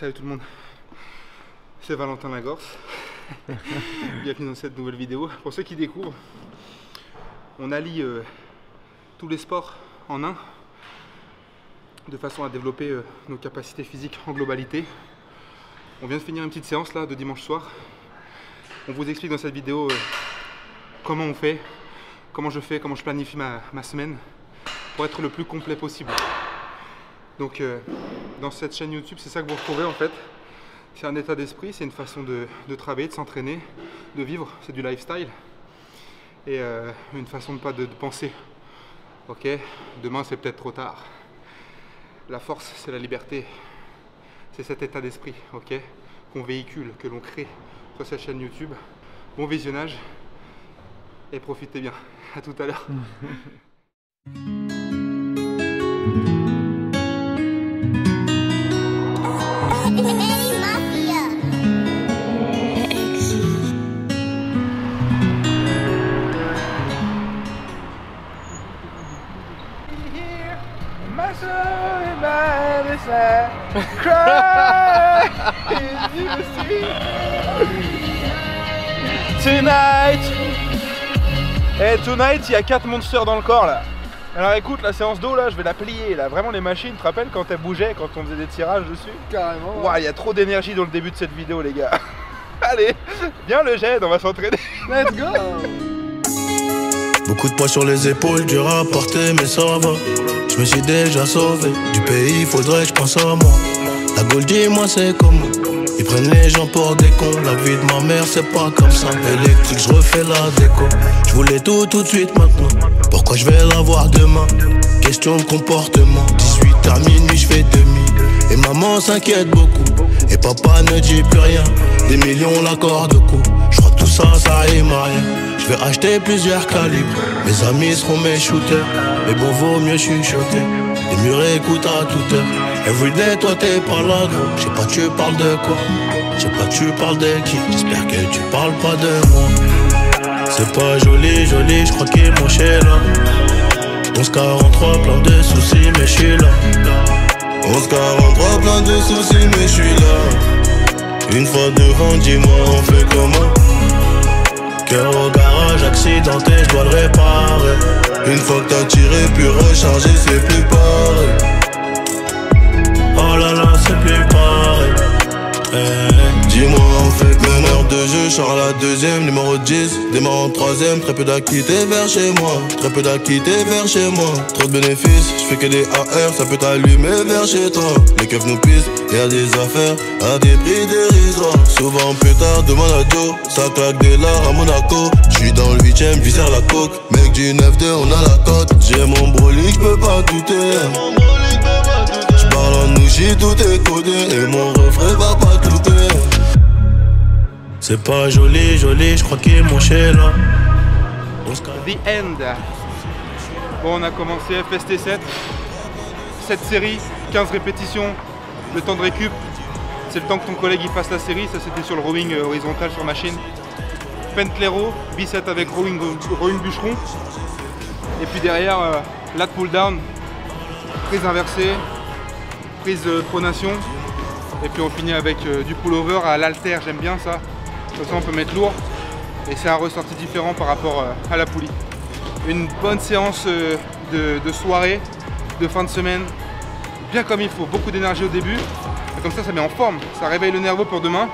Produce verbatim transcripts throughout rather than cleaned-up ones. Salut tout le monde, c'est Valentin Lagorce. Bienvenue dans cette nouvelle vidéo. Pour ceux qui découvrent, on allie euh, tous les sports en un, de façon à développer euh, nos capacités physiques en globalité. On vient de finir une petite séance là de dimanche soir. On vous explique dans cette vidéo euh, comment on fait, comment je fais, comment je planifie ma, ma semaine pour être le plus complet possible. Donc euh, dans cette chaîne YouTube, c'est ça que vous retrouvez en fait. C'est un état d'esprit, c'est une façon de, de travailler, de s'entraîner, de vivre, c'est du lifestyle. Et euh, une façon de pas de, de penser, ok, demain c'est peut-être trop tard. La force, c'est la liberté, c'est cet état d'esprit, ok, qu'on véhicule, que l'on crée sur cette chaîne YouTube. Bon visionnage et profitez bien. À tout à l'heure. Cry in the sea tonight. Hey, tonight, il y a quatre monsters dans le corps là. Alors écoute, la séance d'eau là, je vais la plier là. Vraiment les machines, tu te rappelles quand elles bougeaient, quand on faisait des tirages dessus? Carrément. Waouh, il y a trop d'énergie dans le début de cette vidéo les gars. Allez, viens le jet, on va s'entraîner. Let's go. Beaucoup de poids sur les épaules, dur à porter, mais ça va. Je me suis déjà sauvé du pays, faudrait que je pense à moi. La Gaule, dis-moi c'est comment. Ils prennent les gens pour des cons. La vie de ma mère c'est pas comme ça. Électrique, je refais la déco. Je voulais tout tout de suite maintenant. Pourquoi je vais l'avoir demain? Question de comportement. dix-huit à minuit je fais demi. Et maman s'inquiète beaucoup. Et papa ne dit plus rien. Des millions la corde au cou. Je crois que tout ça ça rime à rien. Je vais acheter plusieurs calibres. Mes amis seront mes shooters. Mais bon, vaut mieux chuchoter. Les murs écoutent à toute heure. Everyday, toi t'es pas là, gros. Je sais pas, tu parles de quoi. Je sais pas, tu parles de qui. J'espère que tu parles pas de moi. C'est pas joli, joli, je crois qu'ils m'ont chez là. onze quarante-trois, plein de soucis, mais je suis là. onze quarante-trois, plein de soucis, mais je suis là. Une fois devant, dis-moi, on fait comment? Au garage accidenté, je dois le réparer. Une fois que t'as tiré puis rechargé, c'est plus pareil. Oh là là, c'est plus pareil. Hey. Dis-moi en fait, mon heure de jeu, je sors la deuxième, numéro dix, démarre en troisième. Très peu d'acquittés vers chez moi, très peu d'acquittés vers chez moi. Trop de bénéfices, je fais que des A R, ça peut t'allumer vers chez toi. Les keufs nous pissent, y'a des affaires à des prix dérisoires. Souvent plus tard, demande à Joe, ça claque des lards à Monaco. J'suis dans le huitième, visère la coke. Mec du neuf deux, on a la cote. J'ai mon brolic, j'peux pas douter. J'parle en ouchi, tout est codé. Et mon refrain va pas douter. C'est pas joli, joli, j'crois qu'il m'ont chez là. The end. Bon, on a commencé F S T sept. Cette série, quinze répétitions. Le temps de récup, c'est le temps que ton collègue il fasse la série. Ça c'était sur le rowing horizontal sur machine. Pentlero, bicep avec rowing, rowing bûcheron. Et puis derrière, euh, lat pull down, prise inversée, prise euh, pronation. Et puis on finit avec euh, du pull over à l'haltère, j'aime bien ça. Comme ça on peut mettre lourd. Et c'est un ressorti différent par rapport euh, à la poulie. Une bonne séance euh, de, de soirée, de fin de semaine. Bien comme il faut, beaucoup d'énergie au début, et comme ça ça met en forme, ça réveille le nerveux pour demain.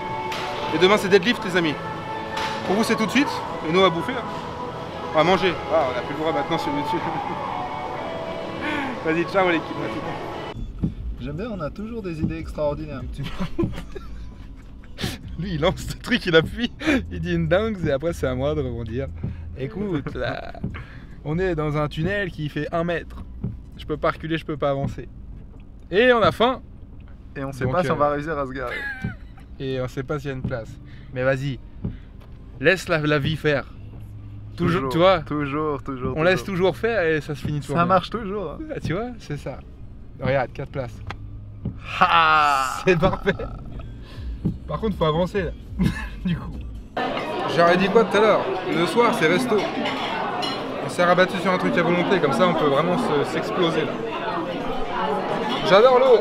Et demain c'est deadlift les amis. Pour vous c'est tout de suite, et nous on va bouffer, hein. On va manger, ah, on n'a plus le droit maintenant sur YouTube. Vas-y, ciao l'équipe. J'aime bien, on a toujours des idées extraordinaires. Lui il lance le truc, il appuie, il dit une dingue et après c'est à moi de rebondir. Écoute, là, on est dans un tunnel qui fait un mètre, je peux pas reculer, je peux pas avancer. Et on a faim. Et on sait donc pas euh... si on va réussir à se garer. Et on sait pas s'il y a une place. Mais vas-y, laisse la, la vie faire. Toujours, toujours, tu vois. Toujours, toujours. On toujours. Laisse toujours faire et ça se finit toujours. Ça bien. Marche toujours. Hein. Ah, tu vois, c'est ça. Regarde, quatre places. Ah, c'est parfait. Par contre, faut avancer là. Du coup. J'aurais dit quoi tout à l'heure? Le soir, c'est resto. On s'est rabattu sur un truc à volonté, comme ça on peut vraiment s'exploser se, là. J'adore l'eau.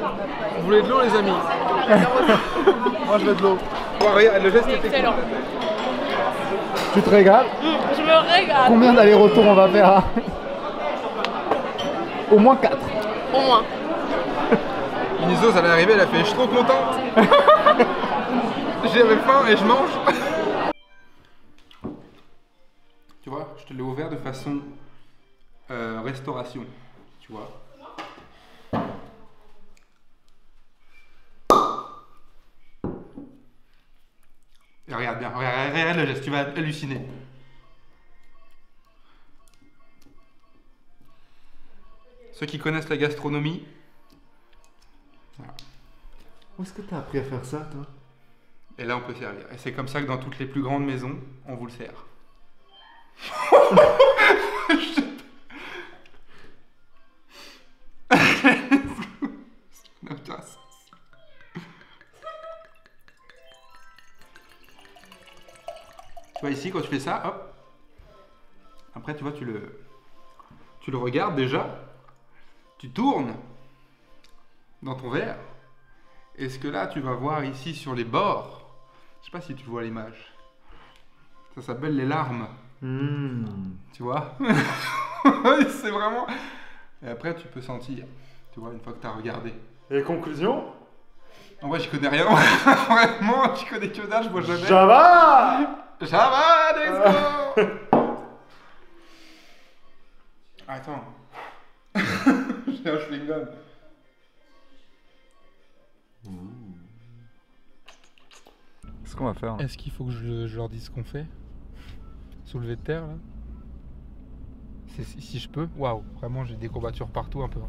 Vous voulez de l'eau les amis? Moi je veux de l'eau. Regarde, le geste était excellent. Tu te régales? Mmh, je me régale. Combien d'allers-retours on va faire? Au moins quatre. Au moins. Inisos, elle est arrivée, elle a fait « Je suis trop contente !» J'avais faim et je mange. Tu vois, je te l'ai ouvert de façon euh, restauration, tu vois. Et regarde bien, regarde, regarde le geste, tu vas halluciner. Ceux qui connaissent la gastronomie. Voilà. Où est-ce que tu as appris à faire ça, toi? Et là, on peut servir. Et c'est comme ça que dans toutes les plus grandes maisons, on vous le sert. Tu vois ici, quand tu fais ça, hop. Après, tu vois, tu le, tu le regardes déjà. Tu tournes dans ton verre. Et ce que là, tu vas voir ici sur les bords. Je sais pas si tu vois l'image. Ça s'appelle les larmes. Mmh. Tu vois. C'est vraiment... Et après, tu peux sentir, tu vois, une fois que tu as regardé. Et conclusion? En vrai, je connais rien. Vraiment, je connais que dalle, je vois jamais. Java Java, let's go. Attends. J'ai un chewing-gum. Qu'est-ce qu'on va faire hein? Est-ce qu'il faut que je, je leur dise ce qu'on fait? Soulever de terre là, si, si je peux. Waouh, vraiment j'ai des courbatures partout un peu.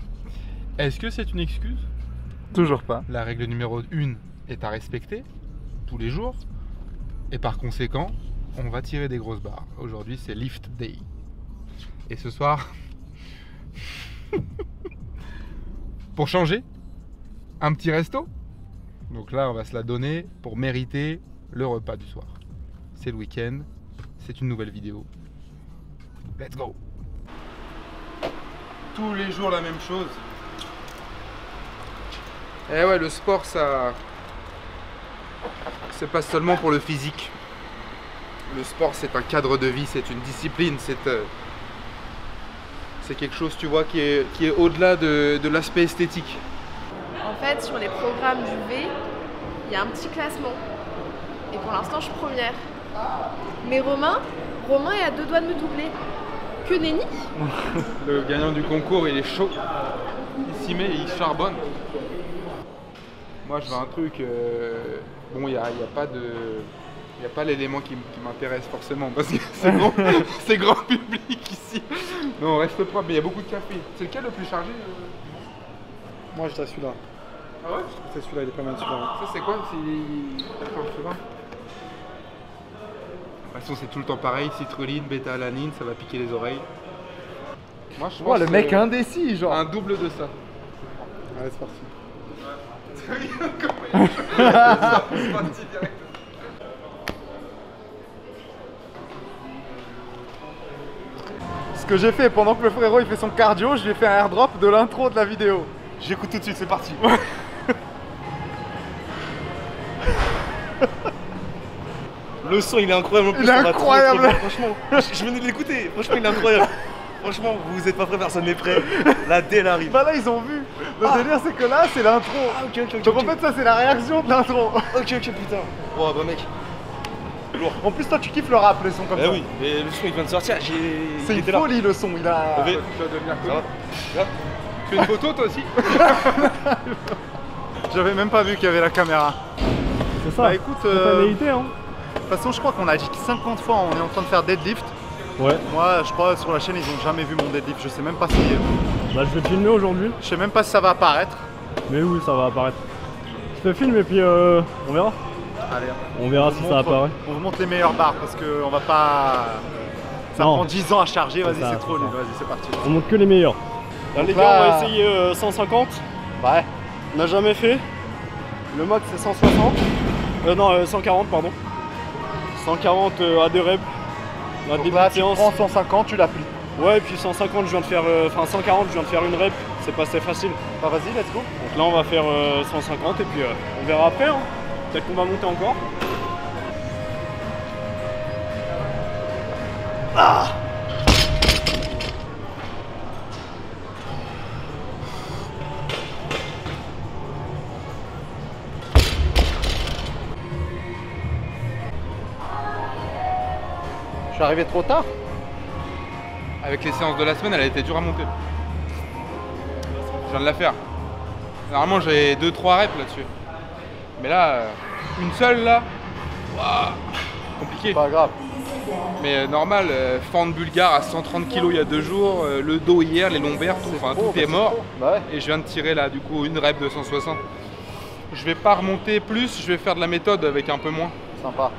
Est-ce que c'est une excuse? Toujours pas. La règle numéro une est à respecter tous les jours. Et par conséquent, on va tirer des grosses barres. Aujourd'hui c'est lift day. Et ce soir, pour changer, un petit resto. Donc là on va se la donner pour mériter le repas du soir. C'est le week-end. C'est une nouvelle vidéo. Let's go! Tous les jours la même chose. Eh ouais, le sport, ça... c'est pas seulement pour le physique. Le sport, c'est un cadre de vie, c'est une discipline, c'est... Euh... c'est quelque chose, tu vois, qui est, qui est au-delà de, de l'aspect esthétique. En fait, sur les programmes du V, il y a un petit classement. Et pour l'instant, je suis première. Mais Romain, Romain est à deux doigts de me doubler. Que nenni. Le gagnant du concours, il est chaud. Il s'y met et il charbonne. Moi, je veux un truc... Euh... Bon, il n'y a, y a pas de... Il n'y a pas l'élément qui m'intéresse forcément, parce que c'est grand, grand public ici. Non, on reste propre, mais il y a beaucoup de café. C'est lequel le plus chargé? Moi, j'étais à celui-là. Ah ouais? C'est celui-là, il est pas mal celui-là. Ça, c'est quoi? De toute façon, c'est tout le temps pareil, citrulline, bêta-alanine, ça va piquer les oreilles. Moi, je pense oh, le mec indécis, genre. Un double de ça. Allez, c'est parti. C'est parti direct. Ce que j'ai fait, pendant que le frérot il fait son cardio, je lui ai fait un airdrop de l'intro de la vidéo. J'écoute tout de suite, c'est parti. Le son il est incroyable en plus. Il est incroyable. Trop, trop franchement, je, je venais de l'écouter. Franchement, il est incroyable. Franchement, vous êtes pas prêts, personne n'est prêt. La D elle arrive. Bah là, ils ont vu. Le ah. délire, c'est que là, c'est l'intro. Ah, okay, okay, okay, Donc okay. en fait, ça, c'est la réaction de l'intro. Ok, ok, putain. Oh, bah mec. Lourd. En plus, toi, tu kiffes le rap, le son comme bah, ça. Bah oui, mais le son il vient de sortir. C'est une folie là. Le son. Il a. Tu vas devenir cool. Tu fais une photo toi aussi? J'avais même pas vu qu'il y avait la caméra. C'est ça. Bah écoute. Euh... Pas idée, hein. De toute façon, je crois qu'on a dit cinquante fois on est en train de faire deadlift. Ouais. Moi, je crois sur la chaîne, ils n'ont jamais vu mon deadlift. Je sais même pas si. Bah, je vais te filmer aujourd'hui. Je sais même pas si ça va apparaître. Mais oui, ça va apparaître. Je te filme et puis euh, on verra. Allez. On verra on si montre, ça apparaît. On vous montre les meilleures barres parce qu'on va pas. Ça non. prend dix ans à charger. Vas-y, c'est trop nul. Vas-y, c'est parti. On montre que les meilleurs. Là, les gars, là... on va essayer euh, cent cinquante. Ouais. On n'a jamais fait. Le max, c'est cent soixante. Euh, non, euh, cent quarante, pardon. cent quarante euh, à deux reps. On a des séances. Tu prends cent cinquante, tu l'appliques. Ouais, et puis cent cinquante, je viens de faire, enfin euh, cent quarante, je viens de faire une rep. c'est pas assez facile. Bah vas-y, let's go. Donc là on va faire euh, cent cinquante et puis euh, on verra après, hein. Peut-être qu'on va monter encore. Ah, je suis arrivé trop tard. Avec les séances de la semaine, elle a été dure à monter. Je viens de la faire. Normalement, j'ai deux trois reps là-dessus. Mais là, une seule là, wow, compliqué. Pas grave. Mais normal, euh, fente bulgare à cent trente kilos il y a deux jours, euh, le dos hier, les lombaires, tout, enfin tout bah est mort. Est bah ouais. Et je viens de tirer là, du coup, une rep de cent soixante. Je vais pas remonter plus, je vais faire de la méthode avec un peu moins. Sympa.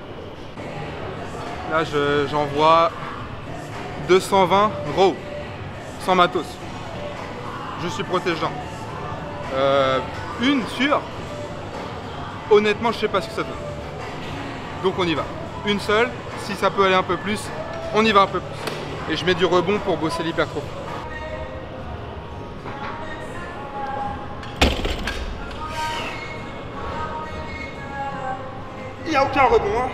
Là, j'envoie je, deux cent vingt raw, sans matos. Je suis protégeant. Euh, une sur. Honnêtement, je sais pas ce que ça donne. Donc on y va. Une seule. Si ça peut aller un peu plus, on y va un peu plus. Et je mets du rebond pour bosser l'hypertrophie. Il n'y a aucun rebond, hein.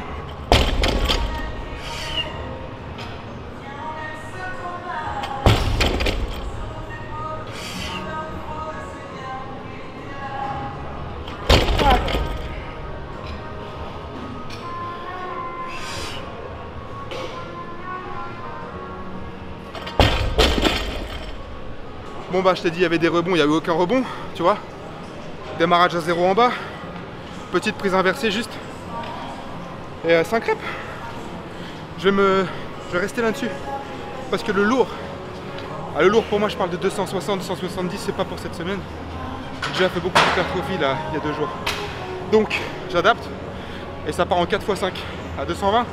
Bon bah je t'ai dit il y avait des rebonds, il n'y a eu aucun rebond, tu vois. Démarrage à zéro en bas, petite prise inversée juste. Et euh, cinq reps. Je vais me. Je vais rester là-dessus. Parce que le lourd. Ah, le lourd pour moi je parle de deux cent soixante, deux cent soixante-dix, c'est pas pour cette semaine. J'ai déjà fait beaucoup d'hypertrophie là il y a deux jours. Donc j'adapte. Et ça part en quatre fois cinq à deux cent vingt.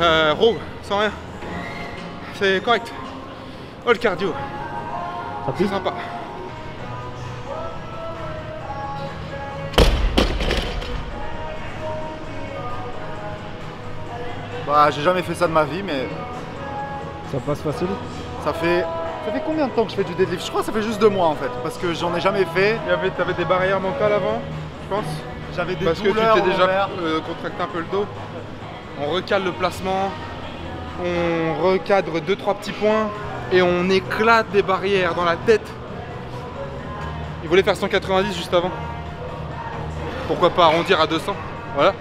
Euh, Rogue, sans rien. C'est correct. Oh le cardio. C'est sympa. Bah j'ai jamais fait ça de ma vie mais. Ça passe facile. Ça fait. Ça fait combien de temps que je fais du deadlift? Je crois que ça fait juste deux mois en fait. Parce que j'en ai jamais fait. T'avais des barrières mentales avant, je pense. J'avais des. Parce douleurs que tu t'es déjà euh, contracté un peu le dos. On recale le placement. On recadre deux trois petits points. Et on éclate des barrières dans la tête. Il voulait faire cent quatre-vingt-dix juste avant. Pourquoi pas arrondir à deux cents? Voilà.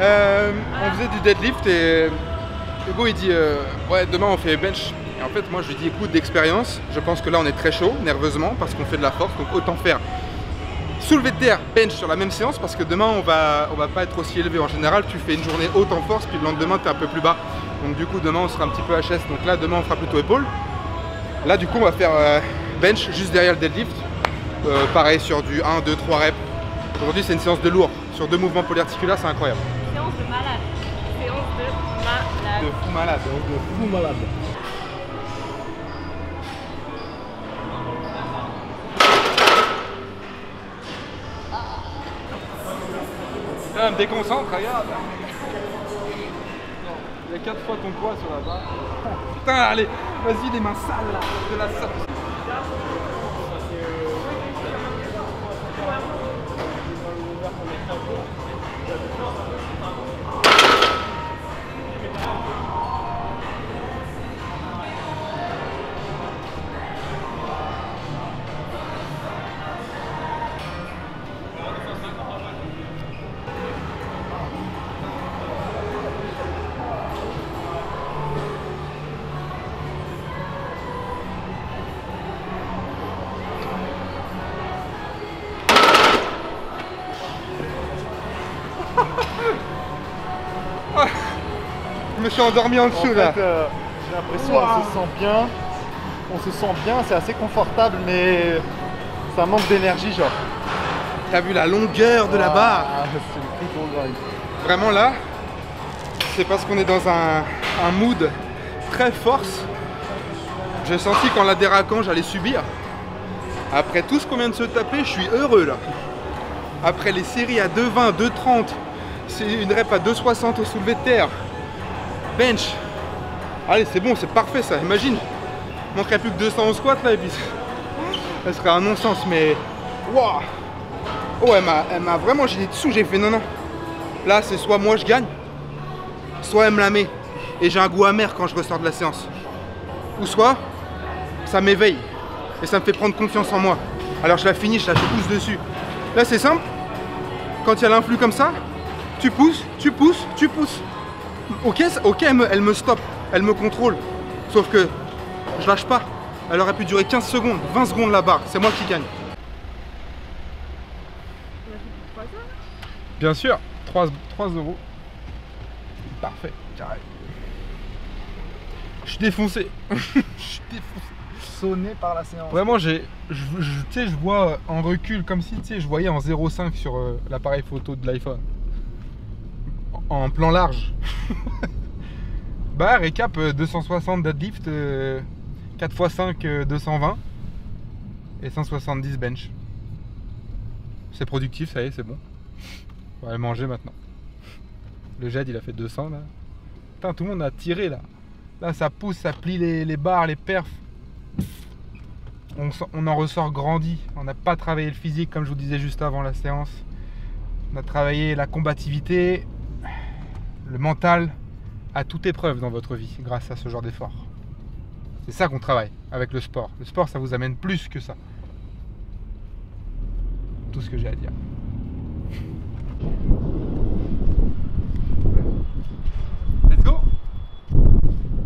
Euh, on faisait du deadlift et Hugo il dit euh, ouais demain on fait bench. Et en fait moi je lui dis écoute, d'expérience, je pense que là on est très chaud nerveusement parce qu'on fait de la force, donc autant faire soulevé de terre, bench sur la même séance parce que demain on va, on va pas être aussi élevé. En général tu fais une journée haute en force puis le lendemain t'es un peu plus bas. Donc du coup demain on sera un petit peu H S, donc là demain on fera plutôt épaule. Là du coup on va faire euh, bench juste derrière le deadlift. Euh, pareil sur du un, deux, trois reps. Aujourd'hui c'est une séance de lourd, sur deux mouvements polyarticulaires, c'est incroyable. Séance de malade. Séance de malade. De fou malade. De fou malade. Là, elle me déconcentre, regarde. Il y a quatre fois ton poids sur la barre. Putain, allez, vas-y, des mains sales là, de la salle. me suis endormi en dessous en fait, là. Euh, J'ai l'impression qu'on wow. se sent bien. On se sent bien, c'est assez confortable, mais ça manque d'énergie, genre. T'as vu la longueur de wow. la barre. C'est le plus gros drive. Vraiment là, c'est parce qu'on est dans un, un mood très force. J'ai senti qu'en la déraquant, j'allais subir. Après tout ce qu'on vient de se taper, je suis heureux là. Après les séries à deux vingt, deux trente, c'est une rep à deux soixante au soulevé de terre. Bench. Allez, c'est bon, c'est parfait ça, imagine. Il manquerait plus que deux cents au squat là et puis ça serait un non-sens, mais waouh. Oh, elle m'a vraiment gêné dessous, j'ai fait non non. Là, c'est soit moi je gagne, soit elle me la met et j'ai un goût amer quand je ressors de la séance. Ou soit ça m'éveille et ça me fait prendre confiance en moi. Alors je la finis, je la pousse dessus. Là, c'est simple. Quand il y a l'influx comme ça, tu pousses, tu pousses, tu pousses. Ok, ok, elle me, elle me stoppe, elle me contrôle. Sauf que je lâche pas. Elle aurait pu durer quinze secondes, vingt secondes la barre. C'est moi qui gagne. Bien sûr, trois euros. Parfait, carré. Je suis défoncé. Je suis défoncé. Sonné par la séance. Vraiment, j'ai, je, je, tu sais, je vois en recul comme si, tu sais, je voyais en zéro virgule cinq sur euh, l'appareil photo de l'iPhone. En, en plan large. Bah, récap, euh, deux cent soixante deadlift, euh, quatre fois cinq, euh, deux cent vingt et cent soixante-dix bench. C'est productif, ça y est, c'est bon. On va aller manger maintenant. Le Jed, il a fait deux cents là. Putain, tout le monde a tiré là. Là, ça pousse, ça plie les, les barres, les perfs. On, on en ressort grandi. On n'a pas travaillé le physique comme je vous disais juste avant la séance. On a travaillé la combativité, le mental, à toute épreuve dans votre vie grâce à ce genre d'effort. C'est ça qu'on travaille avec le sport. Le sport, ça vous amène plus que ça. Tout ce que j'ai à dire. Let's go.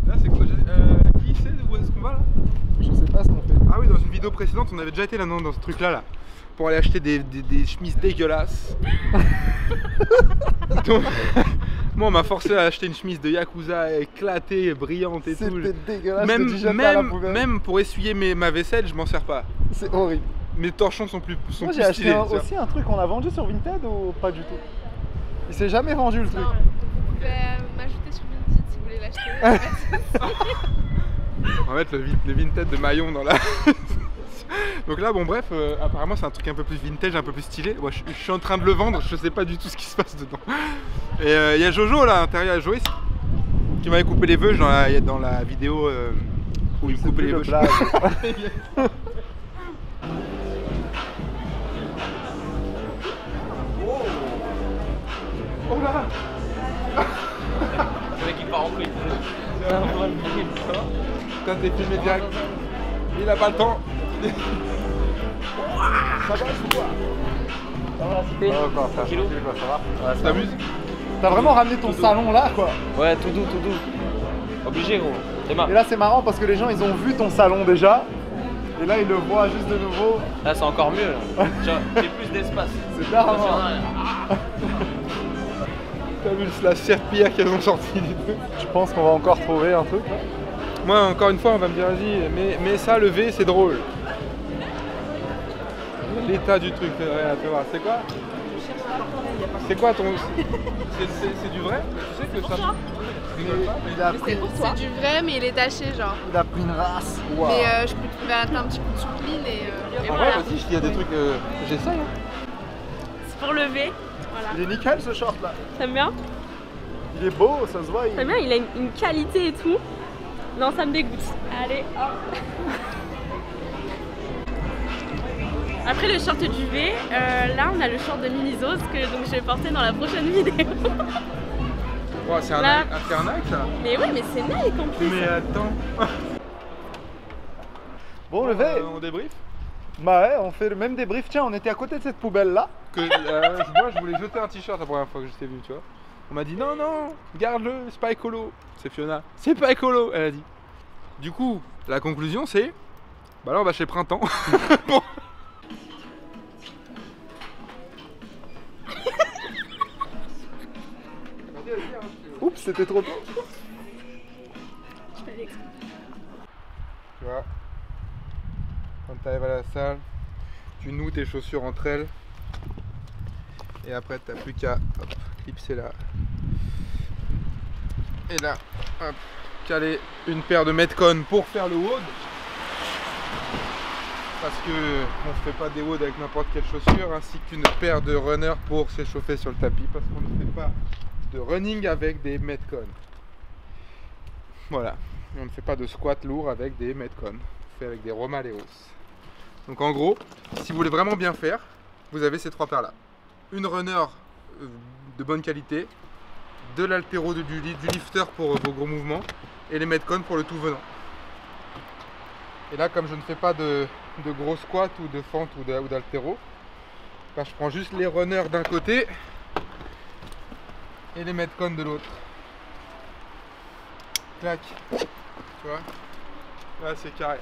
Là, c'est quoi euh, qui sait où est-ce qu'on va là? Je sais pas ce qu'on fait. Ah oui, dans une vidéo précédente, on avait déjà été là, non, dans ce truc là, là pour aller acheter des, des, des chemises dégueulasses. Donc, moi, on m'a forcé à acheter une chemise de Yakuza éclatée, brillante et tout. C'était dégueulasse. Même, même, même pour essuyer mes, ma vaisselle, je m'en sers pas. C'est horrible. Mes torchons sont plus, sont moi, plus stylés. Moi, j'ai acheté un, aussi un truc qu'on a vendu sur Vinted ou pas du tout? Il s'est jamais vendu le non, truc. Vous pouvez m'ajouter sur Vinted si vous voulez l'acheter. On va mettre le, le Vinted de Maillon dans la... Donc là, bon bref, euh, apparemment c'est un truc un peu plus vintage, un peu plus stylé. Moi, je, je suis en train de le vendre, je sais pas du tout ce qui se passe dedans. Et il euh, y a Jojo là, à l'intérieur, Joice, qui m'avait coupé les vœux dans la, dans la vidéo euh, où il me coupait les vœux. Le oh là. Le mec il part en couille. Putain, t'es filmé direct. Il a pas le temps. Ça va, je vous vois. Ça va la cité? Ça va, ça va. Tu t'amuses? T'as vraiment ramené ton salon là quoi. Ouais, tout doux, tout doux. Obligé gros. C'est marrant. Et là c'est marrant parce que les gens ils ont vu ton salon déjà. Et là ils le voient juste de nouveau. Là c'est encore mieux là. J'ai plus d'espace. C'est marrant. T'as vu la serpillière qu'elles ont sorti les deux. Je pense qu'on va encore trouver un truc. Moi encore une fois on va me dire vas-y mais, mais ça levé c'est drôle. L'état du truc, c'est vrai, tu vois, c'est quoi? C'est quoi ton... C'est du vrai? Tu sais que ça... C'est pour toi. C'est du vrai mais il est taché genre. Il a pris une race. Wow. Mais euh, je peux te mettre un petit coup de soupline et... Euh, et en voilà. Vrai vas-y, il y a des trucs... Euh, j'essaye. Hein. C'est pour lever. Voilà. Il est nickel ce short là. T'aimes bien? Il est beau, ça se voit. Il... T'aimes bien, il a une, une qualité et tout. Non, ça me dégoûte. Allez, hop. Après le short du V, euh, là on a le short de Minisos que donc, je vais porter dans la prochaine vidéo. Wow, c'est un, un Nike ça. Mais ouais, mais c'est Nike en plus. Mais attends. Bon, le V. Euh, on débrief? Bah ouais, on fait le même débrief. Tiens, on était à côté de cette poubelle là. Que, euh, moi, je voulais jeter un t-shirt la première fois que je t'ai vu, tu vois. On m'a dit non, non, garde-le, c'est pas écolo. C'est Fiona, c'est pas écolo, elle a dit. Du coup, la conclusion c'est bah là on va chez Printemps. Bon. Oups, c'était trop tôt. tu vois. Quand tu arrives à la salle, tu noues tes chaussures entre elles et après tu n'as plus qu'à clipser là et là, hop, caler une paire de Metcon pour faire le WOD, parce que on ne fait pas des WOD avec n'importe quelle chaussure, ainsi qu'une paire de runner pour s'échauffer sur le tapis, parce qu'on ne fait pas de running avec des Metcon. Voilà, on ne fait pas de squat lourd avec des Metcon, on fait avec des Romaleos. Donc en gros, si vous voulez vraiment bien faire, vous avez ces trois paires là. Une runner de bonne qualité, de l'altéro, du, du lifter pour vos gros mouvements et les Metcon pour le tout venant. Et là, comme je ne fais pas de, de gros squat ou de fente ou d'altéro, ben je prends juste les runners d'un côté et les Metcon de l'autre. Clac, tu vois, là c'est carré.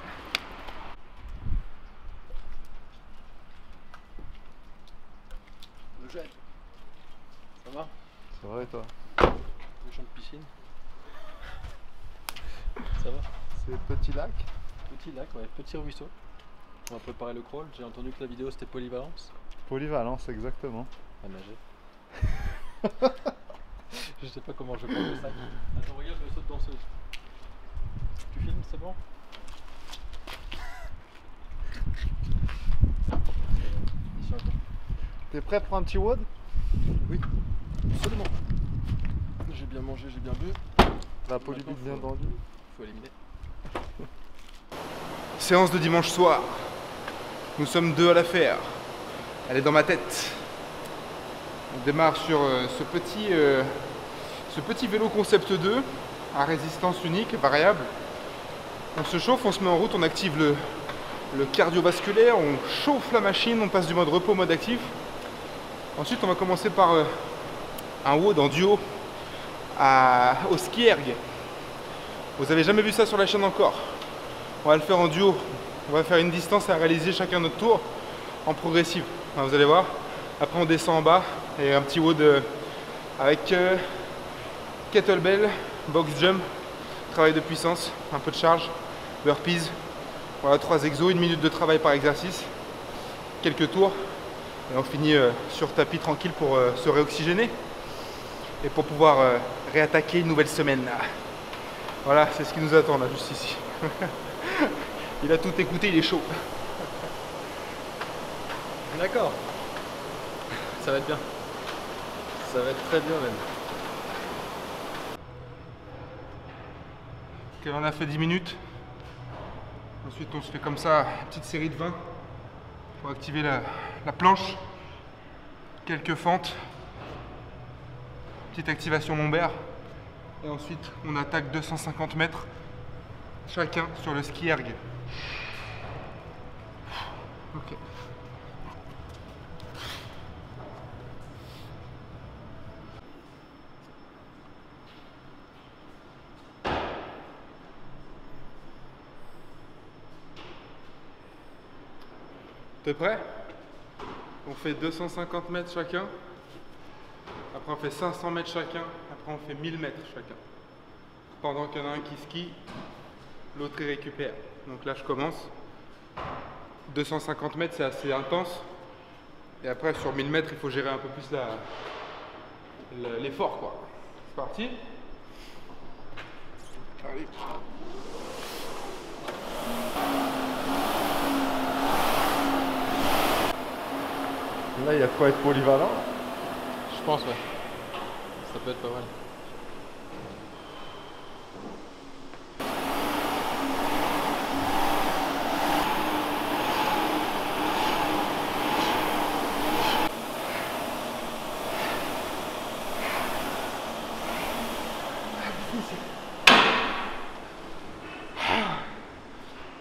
Le jet, ça va? Ça va et toi? Le champ de piscine. Ça va? C'est petit lac. Petit lac, ouais, petit ruisseau. On va préparer le crawl. J'ai entendu que la vidéo c'était polyvalence. Polyvalence, exactement. À nager. Je sais pas comment je prends le sac. Attends, regarde, je me saute danseuse. Tu filmes, c'est bon? T'es prêt pour un petit WOD? Oui, absolument. J'ai bien mangé, j'ai bien bu. La polybite bien tendue. Faut éliminer. Séance de dimanche soir. Nous sommes deux à la faire. Elle est dans ma tête. On démarre sur euh, ce petit... Euh, Ce petit vélo Concept deux à résistance unique, variable. On se chauffe, on se met en route, on active le, le cardiovasculaire, on chauffe la machine, on passe du mode repos au mode actif. Ensuite, on va commencer par euh, un WOD en duo à, au skierg. Vous n'avez jamais vu ça sur la chaîne encore. On va le faire en duo. On va faire une distance à réaliser chacun notre tour en progressive. Enfin, vous allez voir. Après, on descend en bas et un petit WOD euh, avec... Euh, kettlebell, box jump, travail de puissance, un peu de charge, burpees, voilà trois exos, une minute de travail par exercice, quelques tours et on finit euh, sur tapis tranquille pour euh, se réoxygéner et pour pouvoir euh, réattaquer une nouvelle semaine. Voilà, c'est ce qui nous attend là, juste ici. Il a tout écouté, il est chaud. D'accord, ça va être bien, ça va être très bien même. On a fait dix minutes, ensuite on se fait comme ça une petite série de vingt pour activer la, la planche, quelques fentes, petite activation lombaire et ensuite on attaque deux cent cinquante mètres chacun sur le skierg. Ok. T'es prêt? On fait deux cent cinquante mètres chacun. Après on fait cinq cents mètres chacun. Après on fait mille mètres chacun. Pendant qu'il y en a un qui skie, l'autre il récupère. Donc là je commence. deux cent cinquante mètres c'est assez intense. Et après sur mille mètres il faut gérer un peu plus l'effort quoi. C'est parti. Allez. Là, il y a de quoi être polyvalent. Je pense, ouais. Ça peut être pas mal.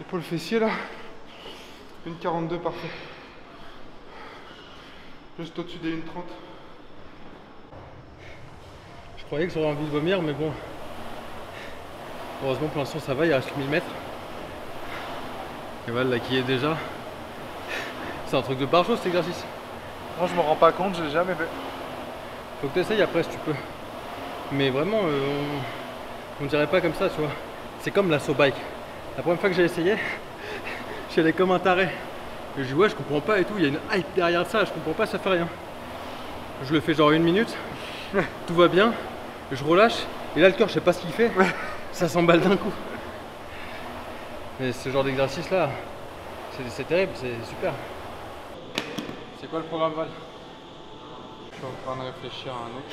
Et pour le fessier, là, une quarante-deux, parfait. Juste au-dessus des une trente. Je croyais que j'aurais envie de vomir, mais bon. Heureusement, pour l'instant, ça va, il reste mille mètres. Et voilà, là, qui est déjà. C'est un truc de barjo cet exercice. Moi, je me rends pas compte, je l'ai jamais fait. Faut que tu essayes après si tu peux. Mais vraiment, euh, on... on dirait pas comme ça, tu vois. C'est comme l'assaut bike. La première fois que j'ai essayé, j'ai les comme un taré. Et je dis ouais, je comprends pas et tout, il y a une hype derrière ça, je comprends pas, ça fait rien. Je le fais genre une minute, tout va bien, je relâche, et là le cœur, je sais pas ce qu'il fait, ça s'emballe d'un coup. Mais ce genre d'exercice là, c'est terrible, c'est super. C'est quoi le programme, Val? Je suis en train de réfléchir à un autre.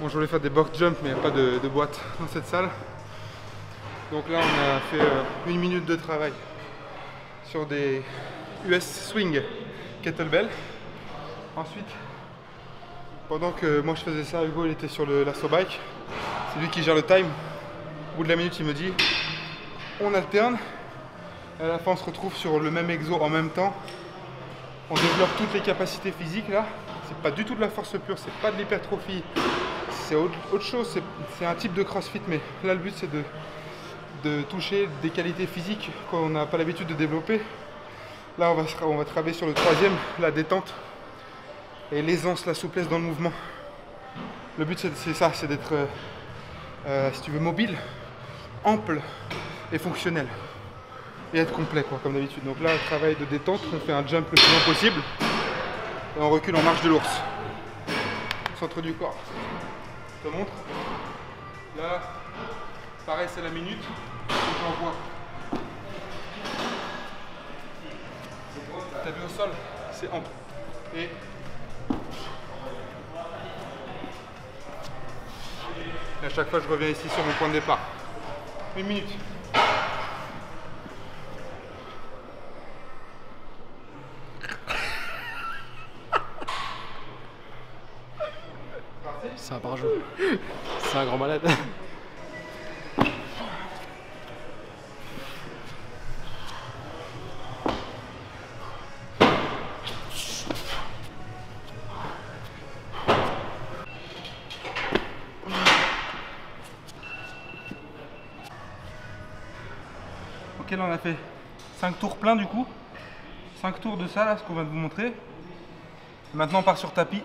Bon, je voulais faire des box jump mais il n'y a pas de, de boîte dans cette salle. Donc là on a fait euh, une minute de travail sur des U S swing kettlebell. Ensuite, pendant que moi je faisais ça, Hugo il était sur l'assaut bike. C'est lui qui gère le time. Au bout de la minute il me dit on alterne. À la fin on se retrouve sur le même exo en même temps. On développe toutes les capacités physiques là. C'est pas du tout de la force pure, c'est pas de l'hypertrophie. C'est autre chose, c'est un type de crossfit, mais là le but c'est de, de toucher des qualités physiques qu'on n'a pas l'habitude de développer. Là on va, on va travailler sur le troisième, la détente et l'aisance, la souplesse dans le mouvement. Le but c'est ça, c'est d'être, euh, euh, si tu veux, mobile, ample et fonctionnel. Et être complet quoi, comme d'habitude. Donc là, travail de détente, on fait un jump le plus long possible et on recule en marche de l'ours. Centre du corps. Je te montre. Là, pareil, c'est la minute. J'envoie. T'as vu au sol? C'est ample. Et. Et à chaque fois, je reviens ici sur mon point de départ. Une minute. C'est un par jour. C'est un grand malade. Ok, là on a fait cinq tours pleins du coup. cinq tours de ça là, ce qu'on vient de vous montrer. Maintenant on part sur tapis.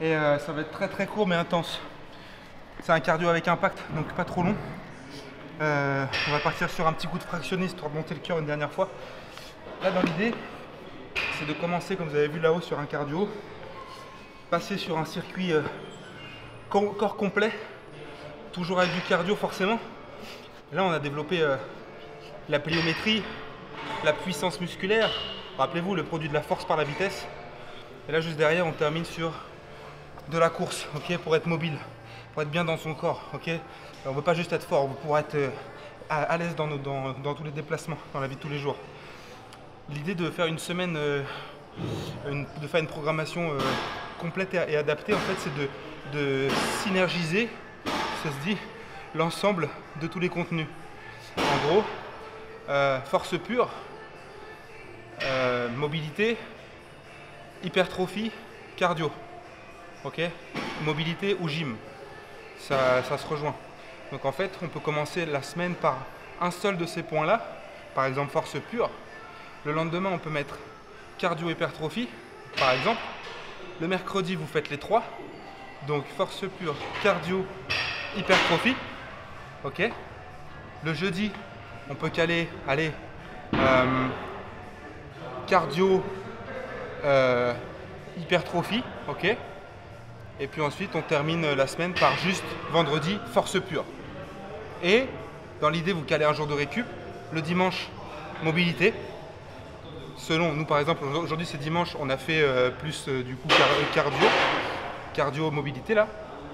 Et euh, ça va être très très court mais intense. C'est un cardio avec impact, donc pas trop long. Euh, on va partir sur un petit coup de fractionniste pour remonter le cœur une dernière fois. Là dans l'idée, c'est de commencer comme vous avez vu là-haut sur un cardio, passer sur un circuit euh, corps complet, toujours avec du cardio forcément. Là on a développé euh, la pliométrie, la puissance musculaire, rappelez-vous le produit de la force par la vitesse. Et là juste derrière on termine sur de la course, ok, pour être mobile, pour être bien dans son corps, ok. On ne veut pas juste être fort, on veut pouvoir être à, à l'aise dans, dans, dans tous les déplacements, dans la vie de tous les jours. L'idée de faire une semaine, euh, une, de faire une programmation euh, complète et, et adaptée, en fait, c'est de, de synergiser, ça se dit, l'ensemble de tous les contenus. En gros, euh, force pure, euh, mobilité, hypertrophie, cardio. Ok, mobilité ou gym, ça, ça se rejoint. Donc en fait, on peut commencer la semaine par un seul de ces points-là, par exemple force pure. Le lendemain, on peut mettre cardio-hypertrophie, par exemple. Le mercredi, vous faites les trois. Donc force pure, cardio-hypertrophie. Ok. Le jeudi, on peut caler, allez, euh, cardio-hypertrophie. Euh, ok. Et puis ensuite, on termine la semaine par juste vendredi, force pure. Et dans l'idée, vous calez un jour de récup. Le dimanche, mobilité. Selon nous, par exemple, aujourd'hui c'est dimanche, on a fait euh, plus euh, du coup cardio, cardio mobilité là.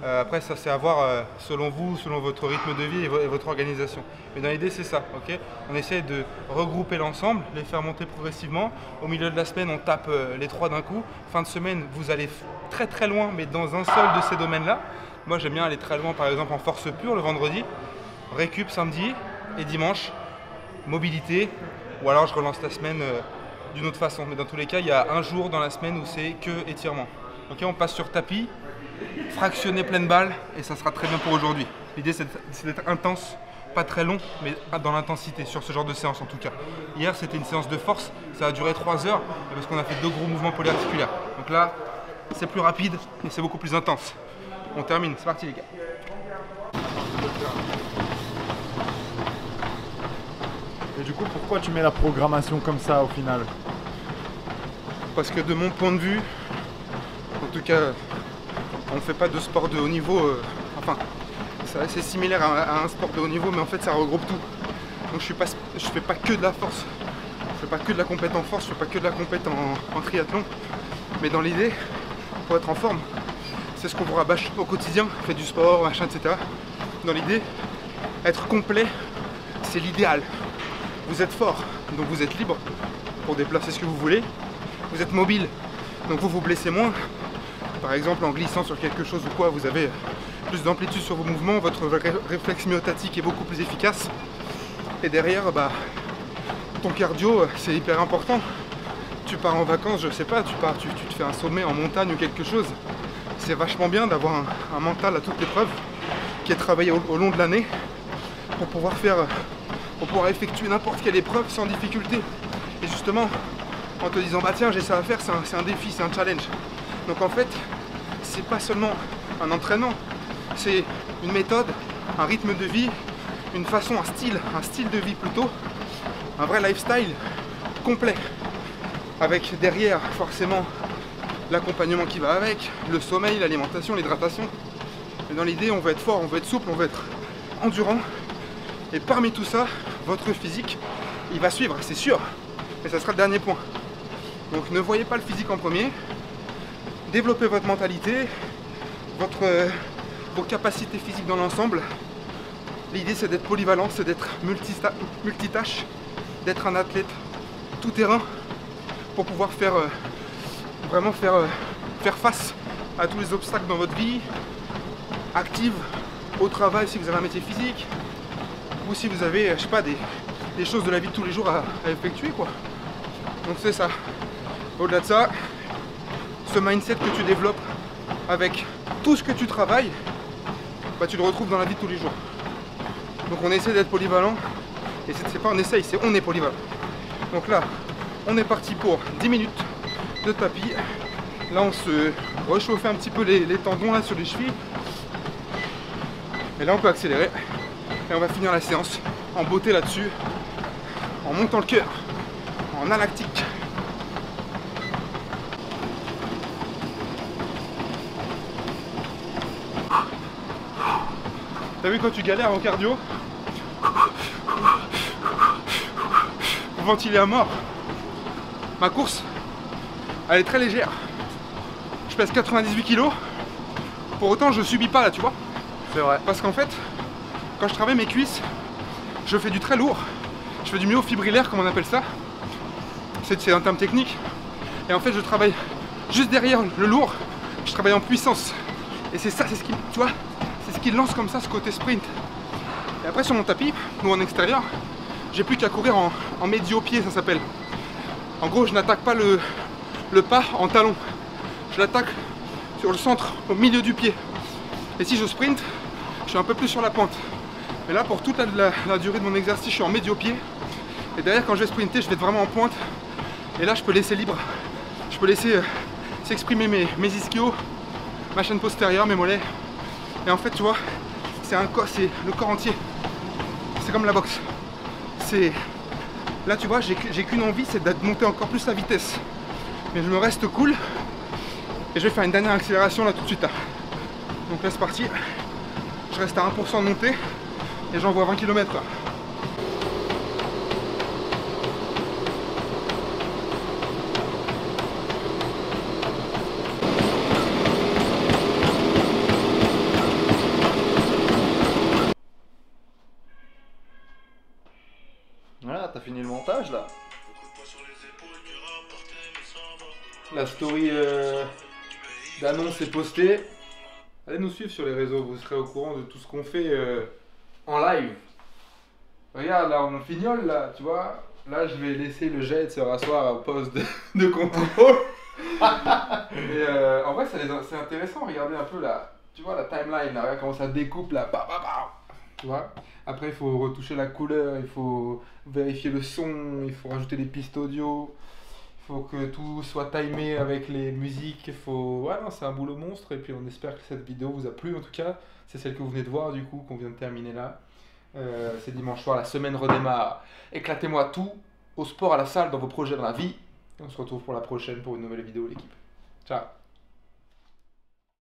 Euh, après, ça c'est à voir euh, selon vous, selon votre rythme de vie et, vo et votre organisation. Mais dans l'idée, c'est ça. Ok, on essaie de regrouper l'ensemble, les faire monter progressivement. Au milieu de la semaine, on tape euh, les trois d'un coup. Fin de semaine, vous allez très très loin, mais dans un seul de ces domaines-là. Moi, j'aime bien aller très loin, par exemple en force pure le vendredi, récup samedi, et dimanche, mobilité, ou alors je relance la semaine euh, d'une autre façon. Mais dans tous les cas, il y a un jour dans la semaine où c'est que étirement. Ok, on passe sur tapis, fractionner pleine balle, et ça sera très bien pour aujourd'hui. L'idée, c'est d'être intense, pas très long, mais dans l'intensité, sur ce genre de séance en tout cas. Hier, c'était une séance de force, ça a duré trois heures, parce qu'on a fait deux gros mouvements polyarticulaires. Donc là, c'est plus rapide, et c'est beaucoup plus intense. On termine, c'est parti les gars. Et du coup, pourquoi tu mets la programmation comme ça au final? Parce que de mon point de vue, en tout cas, on ne fait pas de sport de haut niveau, euh, enfin, c'est similaire à, à un sport de haut niveau, mais en fait ça regroupe tout. Donc je ne fais pas que de la force, je ne fais pas que de la compète en force, je ne fais pas que de la compète en, en triathlon, mais dans l'idée, pour être en forme, c'est ce qu'on vous rabâche au quotidien, faire du sport, machin, et cetera. Dans l'idée, être complet, c'est l'idéal. Vous êtes fort, donc vous êtes libre pour déplacer ce que vous voulez. Vous êtes mobile, donc vous vous blessez moins. Par exemple, en glissant sur quelque chose ou quoi, vous avez plus d'amplitude sur vos mouvements, votre ré réflexe myotatique est beaucoup plus efficace. Et derrière, bah, ton cardio, c'est hyper important. Tu pars en vacances, je sais pas, tu pars, tu, tu te fais un sommet en montagne ou quelque chose. C'est vachement bien d'avoir un, un mental à toute épreuve qui est travaillé au, au long de l'année pour pouvoir faire... pour pouvoir effectuer n'importe quelle épreuve sans difficulté. Et justement, en te disant, bah tiens, j'ai ça à faire, c'est un, un défi, c'est un challenge. Donc en fait, c'est pas seulement un entraînement, c'est une méthode, un rythme de vie, une façon, un style, un style de vie plutôt, un vrai lifestyle complet. Avec derrière, forcément, l'accompagnement qui va avec, le sommeil, l'alimentation, l'hydratation. Mais dans l'idée, on veut être fort, on veut être souple, on veut être endurant. Et parmi tout ça, votre physique, il va suivre, c'est sûr. Et ça sera le dernier point. Donc ne voyez pas le physique en premier. Développez votre mentalité, votre, euh, vos capacités physiques dans l'ensemble. L'idée, c'est d'être polyvalent, c'est d'être multitâche, d'être un athlète tout terrain pour pouvoir faire euh, vraiment faire, euh, faire face à tous les obstacles dans votre vie, active, au travail si vous avez un métier physique, ou si vous avez, je sais pas, des, des choses de la vie de tous les jours à, à effectuer, quoi. Donc c'est ça. Au-delà de ça, ce mindset que tu développes avec tout ce que tu travailles, bah, tu le retrouves dans la vie de tous les jours. Donc on essaie d'être polyvalent, et c'est pas on essaye, c'est on est polyvalent. Donc là, on est parti pour dix minutes de tapis. Là, on se réchauffe un petit peu les, les tendons là, sur les chevilles. Et là, on peut accélérer. Et on va finir la séance en beauté là-dessus, en montant le cœur, en alactique. T'as vu, quand tu galères en cardio, ventiler à mort. Ma course, elle est très légère. Je pèse quatre-vingt-dix-huit kilos, pour autant je subis pas là, tu vois. C'est vrai. Parce qu'en fait, quand je travaille mes cuisses, je fais du très lourd, je fais du myofibrillaire comme on appelle ça, c'est un terme technique, et en fait je travaille juste derrière le lourd, je travaille en puissance, et c'est ça, c'est ce qui, tu vois, c'est ce qui lance comme ça ce côté sprint. Et après sur mon tapis, ou en extérieur, j'ai plus qu'à courir en, en médio-pied, ça s'appelle. En gros, je n'attaque pas le, le pas en talon, je l'attaque sur le centre, au milieu du pied, et si je sprint, je suis un peu plus sur la pente. Et là, pour toute la, la, la durée de mon exercice, je suis en médio-pied. Et derrière, quand je vais sprinter, je vais être vraiment en pointe. Et là, je peux laisser libre. Je peux laisser euh, s'exprimer mes, mes ischios, ma chaîne postérieure, mes mollets. Et en fait, tu vois, c'est le corps entier. C'est comme la boxe. Là, tu vois, j'ai qu'une envie, c'est de monter encore plus la vitesse. Mais je me reste cool. Et je vais faire une dernière accélération là tout de suite. Là. Donc là, c'est parti. Je reste à un pour cent de montée. Et j'envoie vingt kilomètres là. Voilà, t'as fini le montage là. La story euh, d'annonce est postée. Allez nous suivre sur les réseaux, vous serez au courant de tout ce qu'on fait. Euh, En live. Regarde, là, on fignole, là, tu vois. Là, je vais laisser le jet se rasseoir au poste de, de contrôle. Et euh, en vrai, c'est intéressant, regardez un peu là. Tu vois la timeline, là, regarde comment ça découpe, là. Bah, bah, bah. Tu vois. Après, il faut retoucher la couleur, il faut vérifier le son, il faut rajouter des pistes audio. Il faut que tout soit timé avec les musiques. Faut... Ouais, non, c'est un boulot monstre. Et puis, on espère que cette vidéo vous a plu. En tout cas, c'est celle que vous venez de voir, du coup, qu'on vient de terminer là. Euh, c'est dimanche soir, la semaine redémarre. Éclatez-moi tout, au sport, à la salle, dans vos projets, dans la vie. Et on se retrouve pour la prochaine, pour une nouvelle vidéo, l'équipe. Ciao.